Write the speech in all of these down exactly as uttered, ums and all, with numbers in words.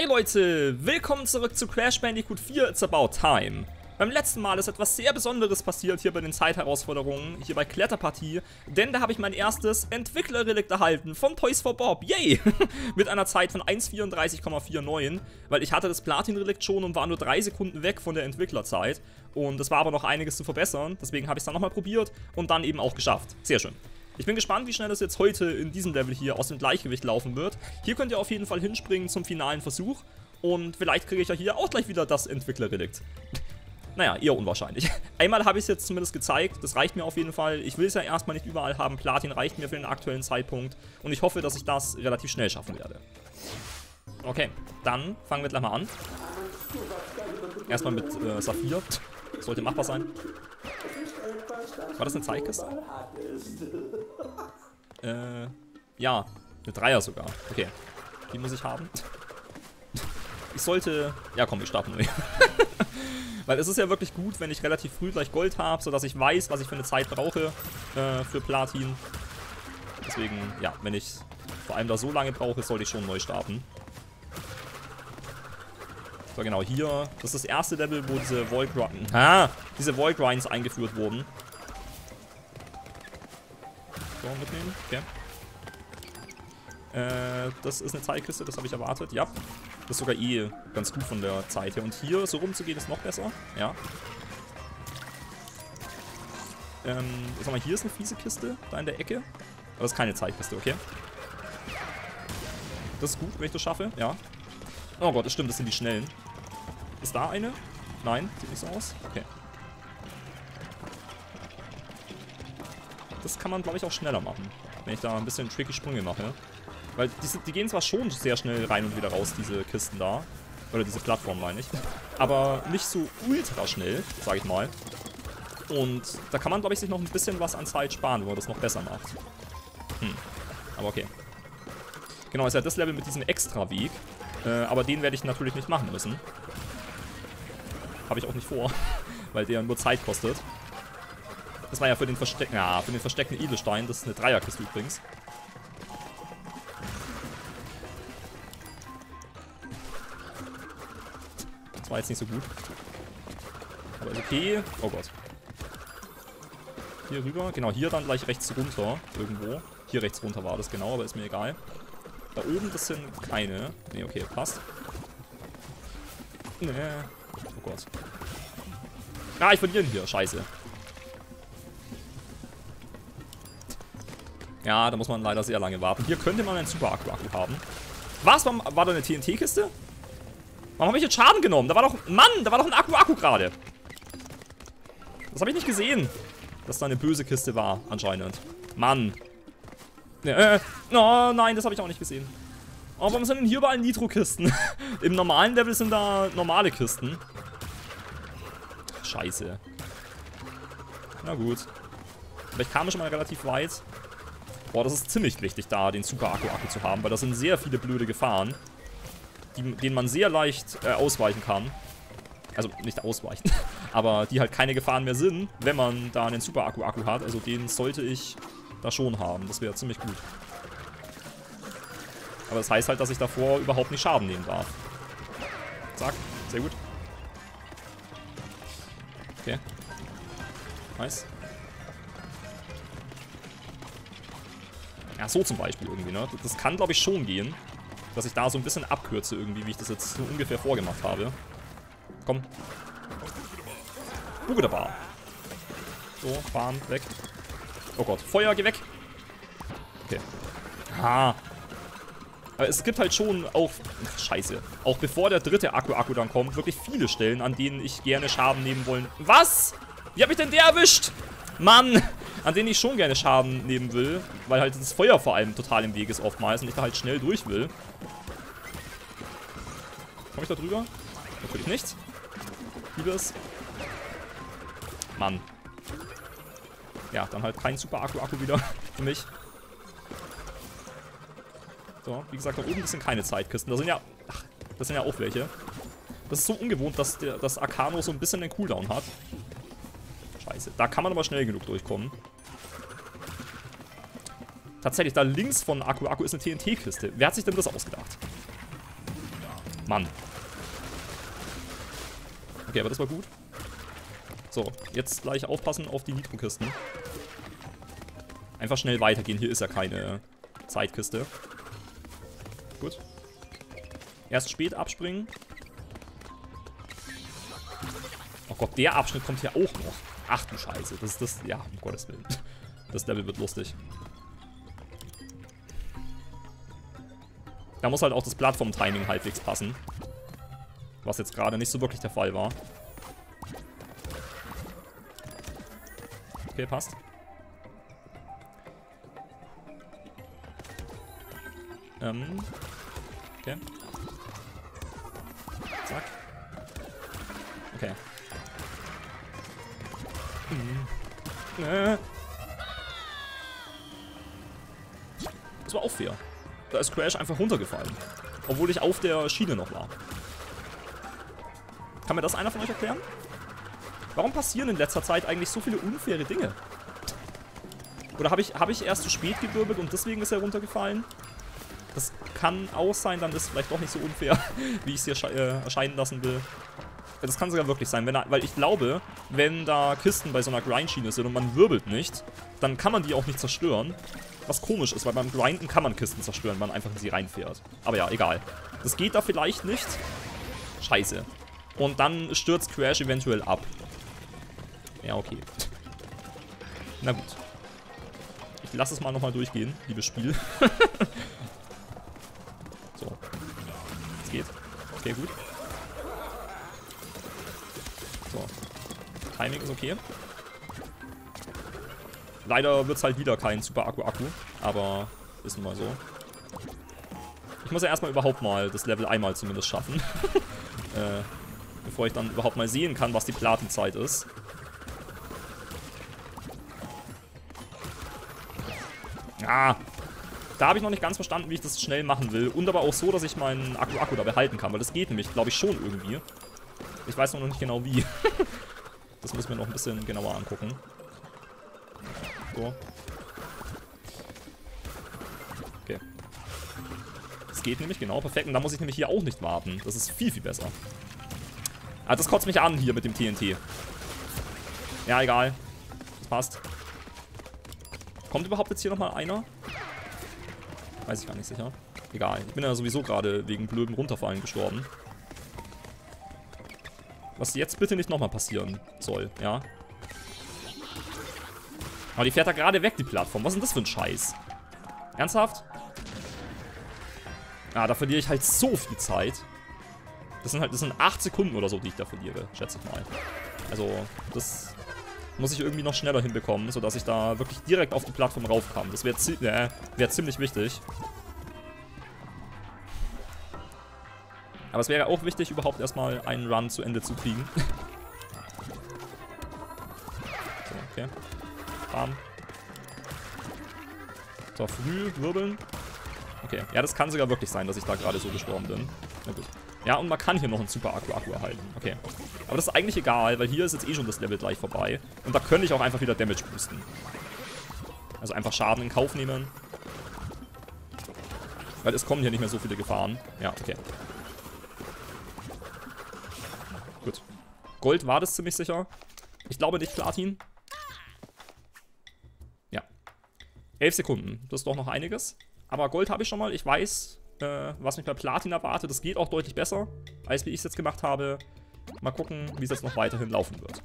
Hey Leute, willkommen zurück zu Crash Bandicoot vier, It's About Time. Beim letzten Mal ist etwas sehr Besonderes passiert hier bei den Zeitherausforderungen, hier bei Kletterpartie, denn da habe ich mein erstes Entwickler-Relikt erhalten von Toys for Bob, yay! Mit einer Zeit von eins vierunddreißig Komma neunundvierzig, weil ich hatte das Platin-Relikt schon und war nur drei Sekunden weg von der Entwicklerzeit. Und es war aber noch einiges zu verbessern, deswegen habe ich es dann nochmal probiert und dann eben auch geschafft. Sehr schön. Ich bin gespannt, wie schnell das jetzt heute in diesem Level hier aus dem Gleichgewicht laufen wird. Hier könnt ihr auf jeden Fall hinspringen zum finalen Versuch. Und vielleicht kriege ich ja hier auch gleich wieder das Entwickler-Relikt. Naja, eher unwahrscheinlich. Einmal habe ich es jetzt zumindest gezeigt. Das reicht mir auf jeden Fall. Ich will es ja erstmal nicht überall haben. Platin reicht mir für den aktuellen Zeitpunkt. Und ich hoffe, dass ich das relativ schnell schaffen werde. Okay, dann fangen wir gleich mal an. Erstmal mit äh, Saphir. Das sollte machbar sein. War das eine Zeitkiste? Äh, ja. Eine Dreier sogar. Okay. Die muss ich haben. Ich sollte... Ja komm, wir starten neu. Weil es ist ja wirklich gut, wenn ich relativ früh gleich Gold habe, sodass ich weiß, was ich für eine Zeit brauche äh, für Platin. Deswegen, ja, wenn ich vor allem da so lange brauche, sollte ich schon neu starten. So, genau, hier, das ist das erste Level, wo diese Wallgrinds, ah, diese Wallgrinds eingeführt wurden. So, mitnehmen, okay. Äh, das ist eine Zeitkiste, das habe ich erwartet, ja. Das ist sogar eh ganz gut von der Zeit her. Und hier so rumzugehen ist noch besser, ja. Ähm, sag mal, hier ist eine fiese Kiste, da in der Ecke. Aber das ist keine Zeitkiste, okay. Das ist gut, wenn ich das schaffe, ja. Oh Gott, das stimmt, das sind die Schnellen. Ist da eine? Nein, sieht nicht so aus. Okay. Das kann man, glaube ich, auch schneller machen, wenn ich da ein bisschen tricky Sprünge mache. Weil die, sind, die gehen zwar schon sehr schnell rein und wieder raus, diese Kisten da. Oder diese Plattform, meine ich. Aber nicht so ultra schnell, sage ich mal. Und da kann man, glaube ich, sich noch ein bisschen was an Zeit sparen, wenn man das noch besser macht. Hm. Aber okay. Genau, ist ja das Level mit diesem Extra-Weg. Äh, aber den werde ich natürlich nicht machen müssen. Habe ich auch nicht vor, weil der nur Zeit kostet. Das war ja für den versteckten, ja, für den versteckten Edelstein. Das ist eine Dreierkiste übrigens. Das war jetzt nicht so gut. Aber ist okay. Oh Gott. Hier rüber. Genau, hier dann gleich rechts runter. Irgendwo. Hier rechts runter war das genau, aber ist mir egal. Da oben, das sind keine. Ne, okay, passt. Nee. Oh Gott. Ah, ich verliere ihn hier. Scheiße. Ja, da muss man leider sehr lange warten. Hier könnte man einen Super Aqua-Akku haben. Was? War, war da eine T N T-Kiste? Warum habe ich jetzt Schaden genommen? Da war doch... Mann, da war doch ein Aqua-Akku gerade. Das habe ich nicht gesehen. Dass da eine böse Kiste war, anscheinend. Mann. Äh, oh, nein, das habe ich auch nicht gesehen. Oh, warum sind denn hier überall Nitro-Kisten? Im normalen Level sind da normale Kisten. Scheiße. Na gut. Aber ich kam schon mal relativ weit. Boah, das ist ziemlich wichtig, da den Super-Akku-Akku zu haben, weil da sind sehr viele blöde Gefahren, die, denen man sehr leicht äh, ausweichen kann. Also nicht ausweichen, aber die halt keine Gefahren mehr sind, wenn man da einen Super-Akku-Akku hat. Also den sollte ich da schon haben. Das wäre ziemlich gut. Aber das heißt halt, dass ich davor überhaupt nicht Schaden nehmen darf. Zack. Sehr gut. Okay. Nice. Ja, so zum Beispiel irgendwie, ne? Das kann, glaube ich, schon gehen, dass ich da so ein bisschen abkürze irgendwie, wie ich das jetzt so ungefähr vorgemacht habe. Komm. Bugedabar. So, fahren, weg. Oh Gott, Feuer, geh weg. Okay. Ha. Aber es gibt halt schon auch... Ach, scheiße. Auch bevor der dritte Akku-Akku dann kommt, wirklich viele Stellen, an denen ich gerne Schaden nehmen wollen... Was? Wie hab ich denn der erwischt? Mann! An denen ich schon gerne Schaden nehmen will, weil halt das Feuer vor allem total im Weg ist oftmals und ich da halt schnell durch will. Komm ich da drüber? Natürlich nicht. Liebe es. Mann. Ja, dann halt kein Super-Akku-Akku wieder für mich. So, wie gesagt, da oben sind keine Zeitkisten. Da sind ja... Ach, das sind ja auch welche. Das ist so ungewohnt, dass der, dass Arcano so ein bisschen den Cooldown hat. Scheiße. Da kann man aber schnell genug durchkommen. Tatsächlich, da links von Akku-Akku ist eine T N T-Kiste. Wer hat sich denn das ausgedacht? Mann. Okay, aber das war gut. So, jetzt gleich aufpassen auf die Nitrokisten. Einfach schnell weitergehen. Hier ist ja keine Zeitkiste. Gut. Erst spät abspringen. Oh Gott, der Abschnitt kommt hier auch noch. Ach du Scheiße. Das ist das. Ja, um Gottes Willen. Das Level wird lustig. Da muss halt auch das Plattform-Timing halbwegs passen. Was jetzt gerade nicht so wirklich der Fall war. Okay, passt. Ähm. Okay. Zack. Okay. Mhm. Äh. Das war auch fair. Da ist Crash einfach runtergefallen. Obwohl ich auf der Schiene noch war. Kann mir das einer von euch erklären? Warum passieren in letzter Zeit eigentlich so viele unfaire Dinge? Oder habe ich, hab ich erst zu spät gewirbelt und deswegen ist er runtergefallen? Das kann auch sein, dann ist es vielleicht doch nicht so unfair, wie ich es hier äh, erscheinen lassen will. Das kann sogar wirklich sein, wenn da, weil ich glaube, wenn da Kisten bei so einer Grindschiene sind und man wirbelt nicht, dann kann man die auch nicht zerstören. Was komisch ist, weil beim Grinden kann man Kisten zerstören, wenn man einfach in sie reinfährt. Aber ja, egal. Das geht da vielleicht nicht. Scheiße. Und dann stürzt Crash eventuell ab. Ja, okay. Na gut. Ich lasse es mal nochmal durchgehen, liebes Spiel. So. Es geht. Okay, gut. So. Timing ist okay. Leider wird es halt wieder kein Super-Akku-Akku. Aber ist nun mal so. Ich muss ja erstmal überhaupt mal das Level einmal zumindest schaffen. äh, bevor ich dann überhaupt mal sehen kann, was die Platenzeit ist. Ah, da habe ich noch nicht ganz verstanden, wie ich das schnell machen will. Und aber auch so, dass ich meinen Akku-Akku da behalten kann. Weil das geht nämlich, glaube ich, schon irgendwie. Ich weiß nur noch nicht genau wie. Das müssen wir noch ein bisschen genauer angucken. So. Okay. Das geht nämlich, genau, perfekt. Und da muss ich nämlich hier auch nicht warten. Das ist viel, viel besser. Ah, das kotzt mich an hier mit dem T N T. Ja, egal. Das passt. Kommt überhaupt jetzt hier nochmal einer? Weiß ich gar nicht sicher. Egal, ich bin ja sowieso gerade wegen blödem Runterfallen gestorben. Was jetzt bitte nicht nochmal passieren soll, ja. Aber die fährt da gerade weg, die Plattform. Was ist denn das für ein Scheiß? Ernsthaft? Ja, da verliere ich halt so viel Zeit. Das sind halt, das sind acht Sekunden oder so, die ich da verliere, schätze ich mal. Also, das... muss ich irgendwie noch schneller hinbekommen, sodass ich da wirklich direkt auf die Plattform raufkam. Das wäre zi äh, wär ziemlich wichtig. Aber es wäre auch wichtig, überhaupt erstmal einen Run zu Ende zu kriegen. So, okay. Bam. So, früh wirbeln. Okay, ja, das kann sogar wirklich sein, dass ich da gerade so gestorben bin. Na gut. Ja, und man kann hier noch einen Super-Akku-Akku erhalten. Okay. Aber das ist eigentlich egal, weil hier ist jetzt eh schon das Level gleich vorbei. Und da könnte ich auch einfach wieder Damage boosten. Also einfach Schaden in Kauf nehmen. Weil es kommen hier nicht mehr so viele Gefahren. Ja, okay. Gut. Gold war das ziemlich sicher. Ich glaube nicht Platin. Ja. Elf Sekunden. Das ist doch noch einiges. Aber Gold habe ich schon mal. Ich weiß... Äh, was mich bei Platin erwartet. Das geht auch deutlich besser, als wie ich es jetzt gemacht habe. Mal gucken, wie es jetzt noch weiterhin laufen wird.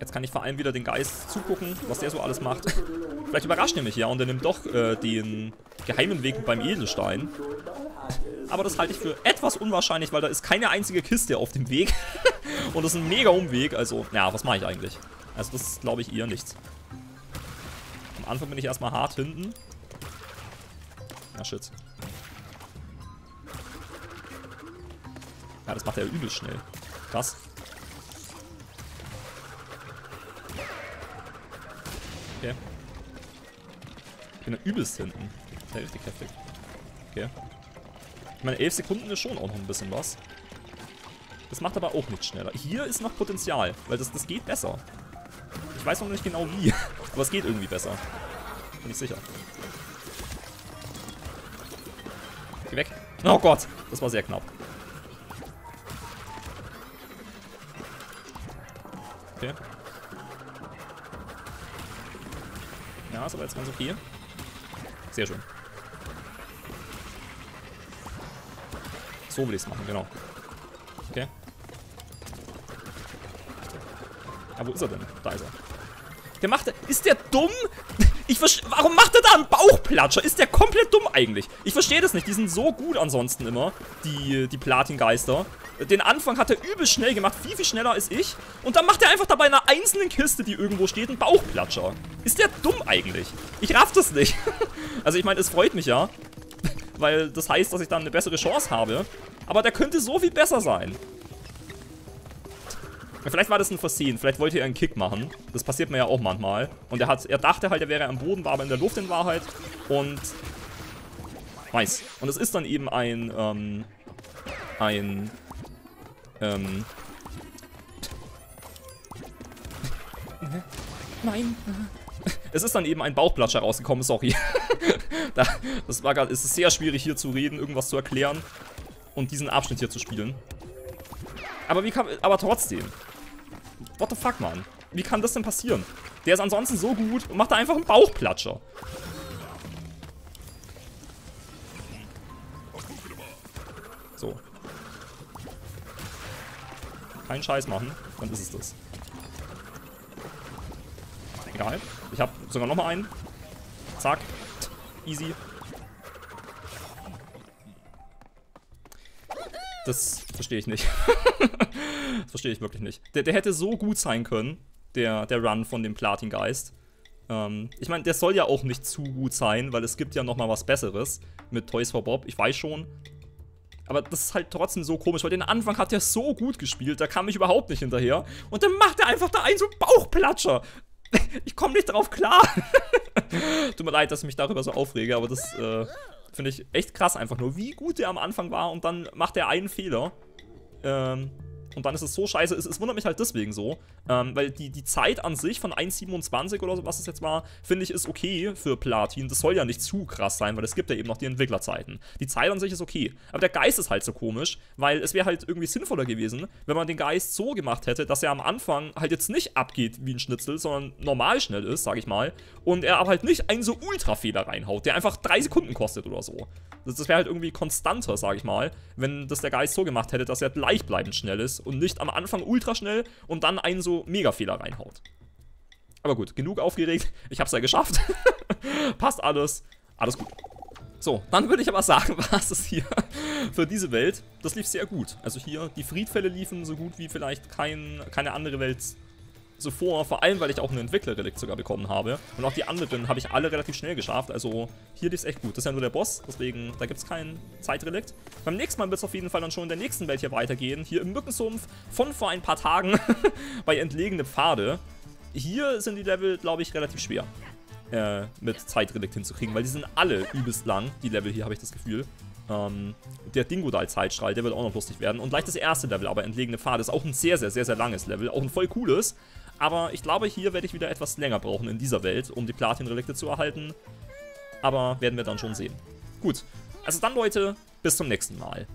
Jetzt kann ich vor allem wieder den Geist zugucken, was der so alles macht. Vielleicht überrascht er mich ja und er nimmt doch äh, den geheimen Weg beim Edelstein. Aber das halte ich für etwas unwahrscheinlich, weil da ist keine einzige Kiste auf dem Weg. Und das ist ein mega Umweg. Also, ja, was mache ich eigentlich? Also das glaube ich eher nichts. Am Anfang bin ich erstmal hart hinten. Na, shit. Ja, das macht er übel schnell. Krass. Okay. Ich bin da übelst hinten. Sehr richtig heftig. Okay. Ich meine, elf Sekunden ist schon auch noch ein bisschen was. Das macht aber auch nicht schneller. Hier ist noch Potenzial, weil das, das geht besser. Ich weiß noch nicht genau wie, aber es geht irgendwie besser. Bin ich sicher. Geh weg. Oh Gott, das war sehr knapp. Okay. Ja, ist aber jetzt ganz okay. Sehr schön. So will ich es machen, genau. Okay. Aber wo ist er denn? Da ist er. Der macht... Ist der dumm? Ich verstehe... Warum macht er da einen Bauchplatscher? Ist der komplett dumm eigentlich? Ich verstehe das nicht. Die sind so gut ansonsten immer. Die, die Platin-Geister. Den Anfang hat er übel schnell gemacht. Viel, viel schneller als ich. Und dann macht er einfach dabei einer einzelnen Kiste, die irgendwo steht, einen Bauchplatscher. Ist der dumm eigentlich? Ich raff das nicht. Also ich meine, es freut mich ja. Weil das heißt, dass ich dann eine bessere Chance habe. Aber der könnte so viel besser sein. Vielleicht war das ein Versehen. Vielleicht wollte er einen Kick machen. Das passiert mir ja auch manchmal. Und er, hat, er dachte halt, er wäre am Boden, war aber in der Luft in Wahrheit. Und... Nice. Und es ist dann eben ein... Ähm, ein... Ähm... Nein. Es ist dann eben ein Bauchplatscher rausgekommen. Sorry. Das war grad, es ist sehr schwierig hier zu reden, irgendwas zu erklären. Und diesen Abschnitt hier zu spielen. Aber wie kann... Aber trotzdem. What the fuck, Mann? Wie kann das denn passieren? Der ist ansonsten so gut und macht da einfach einen Bauchplatscher. So. Keinen Scheiß machen, dann ist es das. Egal. Ich habe sogar nochmal einen. Zack. Easy. Das verstehe ich nicht. Das verstehe ich wirklich nicht. Der, der hätte so gut sein können, der, der Run von dem Platin-Geist. Ähm, ich meine, der soll ja auch nicht zu gut sein, weil es gibt ja nochmal was Besseres mit Toys for Bob. Ich weiß schon. Aber das ist halt trotzdem so komisch, weil den Anfang hat er so gut gespielt, da kam ich überhaupt nicht hinterher. Und dann macht er einfach da einen so einen Bauchplatscher. Ich komme nicht drauf klar. Tut mir leid, dass ich mich darüber so aufrege, aber das... Äh finde ich echt krass einfach nur, wie gut der am Anfang war und dann macht er einen Fehler. Ähm, und dann ist es so scheiße. Es, es wundert mich halt deswegen so, ähm, weil die, die Zeit an sich von eins Komma siebenundzwanzig oder so, was es jetzt war, finde ich, ist okay für Platin. Das soll ja nicht zu krass sein, weil es gibt ja eben noch die Entwicklerzeiten. Die Zeit an sich ist okay. Aber der Geist ist halt so komisch, weil es wäre halt irgendwie sinnvoller gewesen, wenn man den Geist so gemacht hätte, dass er am Anfang halt jetzt nicht abgeht wie ein Schnitzel, sondern normal schnell ist, sage ich mal. Und er aber halt nicht einen so Ultra-Fehler reinhaut, der einfach drei Sekunden kostet oder so. Das, das wäre halt irgendwie konstanter, sage ich mal, wenn das der Geist so gemacht hätte, dass er gleichbleibend schnell ist. Und nicht am Anfang ultra schnell und dann einen so Mega-Fehler reinhaut. Aber gut, genug aufgeregt. Ich hab's ja geschafft. Passt alles. Alles gut. So, dann würde ich aber sagen, was ist hier für diese Welt. Das lief sehr gut. Also hier, die Friedfälle liefen so gut wie vielleicht kein, keine andere Welt zuvor. Vor allem, weil ich auch eine Entwickler-Relikt sogar bekommen habe. Und auch die anderen habe ich alle relativ schnell geschafft. Also hier lief es echt gut. Das ist ja nur der Boss, deswegen, da gibt es keinen Zeitrelikt. Beim nächsten Mal wird es auf jeden Fall dann schon in der nächsten Welt hier weitergehen. Hier im Mückensumpf von vor ein paar Tagen bei entlegene Pfade. Hier sind die Level, glaube ich, relativ schwer äh, mit Zeitrelikt hinzukriegen, weil die sind alle übelst lang. Die Level hier, habe ich das Gefühl. Ähm, der Dingodal-Zeitstrahl, der wird auch noch lustig werden. Und gleich das erste Level, aber entlegene Pfade, ist auch ein sehr, sehr, sehr, sehr langes Level. Auch ein voll cooles. Aber ich glaube, hier werde ich wieder etwas länger brauchen in dieser Welt, um die Platin-Relikte zu erhalten. Aber werden wir dann schon sehen. Gut, also dann Leute, bis zum nächsten Mal.